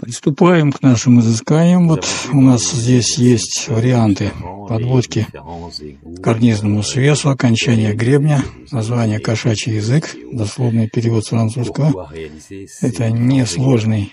Приступаем к нашим изысканиям. Вот у нас здесь есть варианты подводки к карнизному свесу, окончание гребня, название «Кошачий язык», дословный перевод с французского. Это несложный.